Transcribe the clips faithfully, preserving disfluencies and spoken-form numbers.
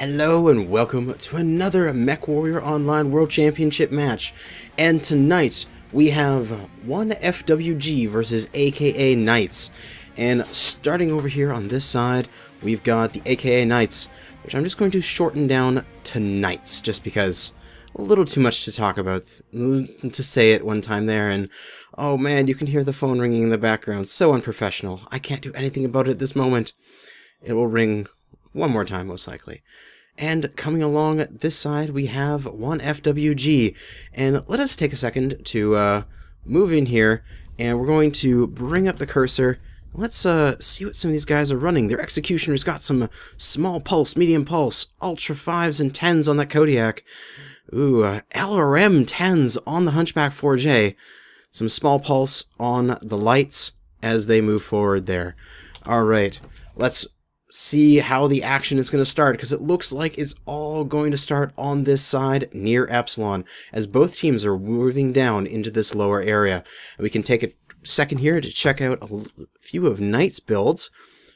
Hello and welcome to another MechWarrior Online World Championship match, and tonight we have one F W G versus A K A Knights, and starting over here on this side we've got the A K A Knights, which I'm just going to shorten down to Knights just because a little too much to talk about, to say it one time there, and oh man, you can hear the phone ringing in the background, so unprofessional. I can't do anything about it at this moment. It will ring one more time, most likely. And coming along this side, we have one F W G. And let us take a second to uh, move in here, and we're going to bring up the cursor. Let's uh, see what some of these guys are running. Their Executioner's got some small pulse, medium pulse, ultra fives and tens on that Kodiak. Ooh, uh, L R M tens on the Hunchback four J. Some small pulse on the lights as they move forward there. All right, let's see how the action is going to start, because it looks like it's all going to start on this side near Epsilon as both teams are moving down into this lower area. And we can take a second here to check out a few of Knight's builds.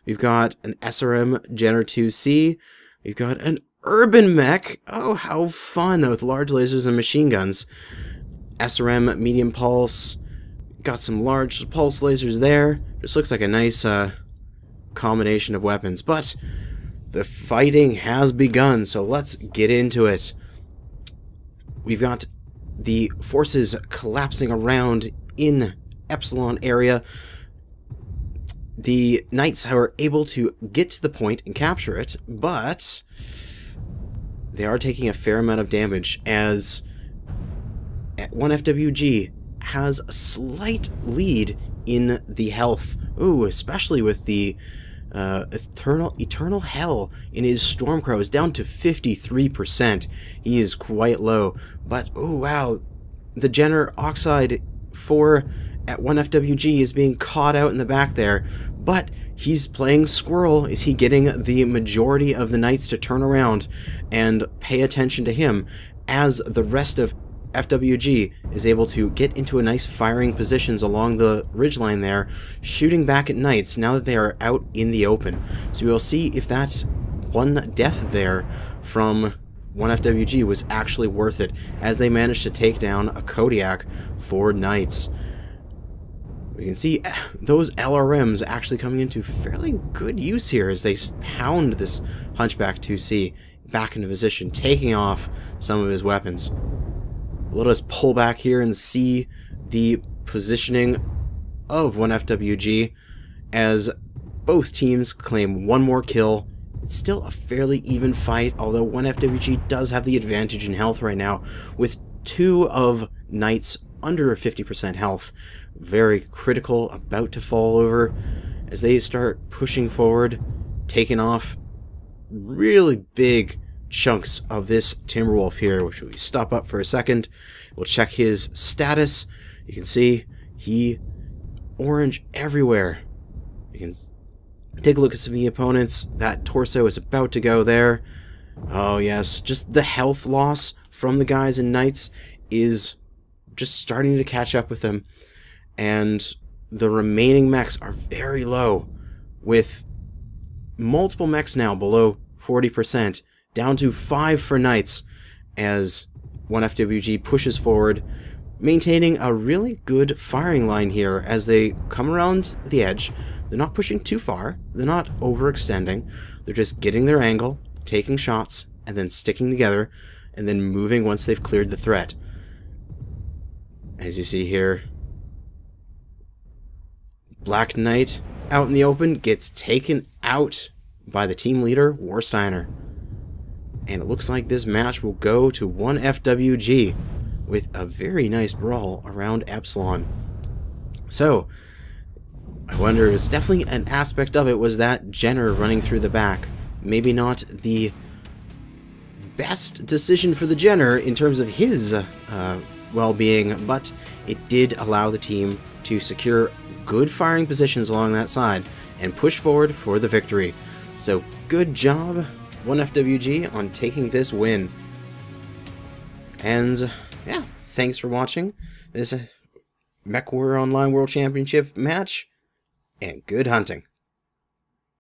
We've got an S R M Jenner two C. We've got an Urbanmech. Oh, how fun, with large lasers and machine guns. S R M medium pulse. Got some large pulse lasers there. Just looks like a nice uh, combination of weapons, but the fighting has begun, so let's get into it. We've got the forces collapsing around in Epsilon area. The Knights are able to get to the point and capture it, but they are taking a fair amount of damage as one F W G has a slight lead in the health. Ooh, especially with the Uh, eternal, eternal hell in his Stormcrow is down to fifty-three percent. He is quite low, but oh wow, the Jenner Oxide for at one F W G is being caught out in the back there, but he's playing squirrel. Is he getting the majority of the Knights to turn around and pay attention to him as the rest of F W G is able to get into a nice firing positions along the ridgeline there, shooting back at Knights now that they are out in the open. So we'll see if that one death there from one F W G was actually worth it, as they managed to take down a Kodiak for Knights. We can see those L R Ms actually coming into fairly good use here as they pound this Hunchback two C back into position, taking off some of his weapons. Let us pull back here and see the positioning of one F W G as both teams claim one more kill. It's still a fairly even fight, although one F W G does have the advantage in health right now, with two of Knights under fifty percent health. Very critical, about to fall over as they start pushing forward, taking off really big chunks of this Timberwolf here, which we stop up for a second. We'll check his status. You can see he orange everywhere. You can take a look at some of the opponents. That torso is about to go there. Oh yes, just the health loss from the guys in Knights is just starting to catch up with them, and the remaining mechs are very low, with multiple mechs now below forty percent. Down to five for Knights as one F W G pushes forward, maintaining a really good firing line here as they come around the edge. They're not pushing too far, they're not overextending, they're just getting their angle, taking shots, and then sticking together, and then moving once they've cleared the threat. As you see here, Black Knight out in the open gets taken out by the team leader, Warsteiner. And it looks like this match will go to one F W G with a very nice brawl around Epsilon. So, I wonder, it's definitely an aspect of it was that Jenner running through the back. Maybe not the best decision for the Jenner in terms of his uh, well-being, but it did allow the team to secure good firing positions along that side and push forward for the victory. So, good job one F W G on taking this win. And yeah, thanks for watching this MechWarrior Online World Championship match, and good hunting.